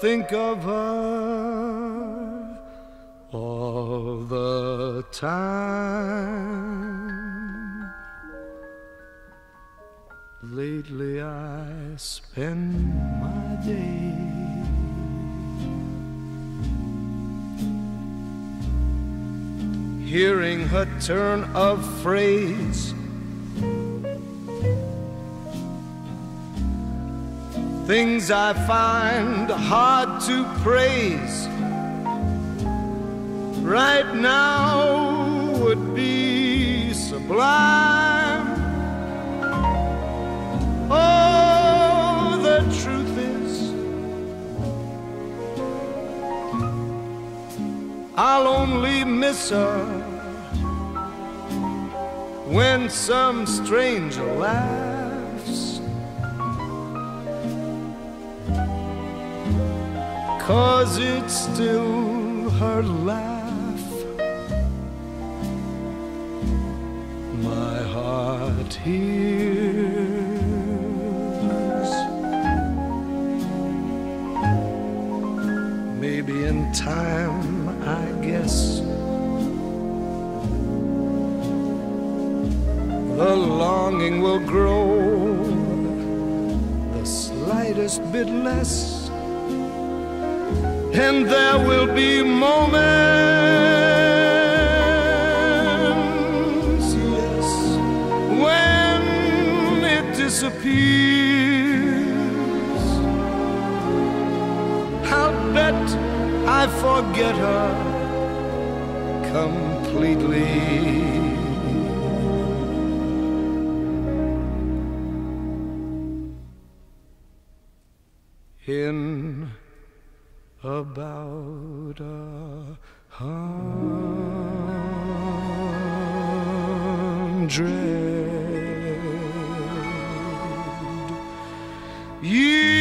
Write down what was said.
think of her all the time. Lately I spend my days hearing her turn of phrase, things I find hard to praise. Right now would be sublime. Oh, the truth is, I'll only miss her when some stranger laughs. Cause it's still her laugh. My heart hears. Maybe in time, I guess, the longing will grow the slightest bit less. And there will be moments, yes, when it disappears. I'll bet I forget her completely. In about a 100 years.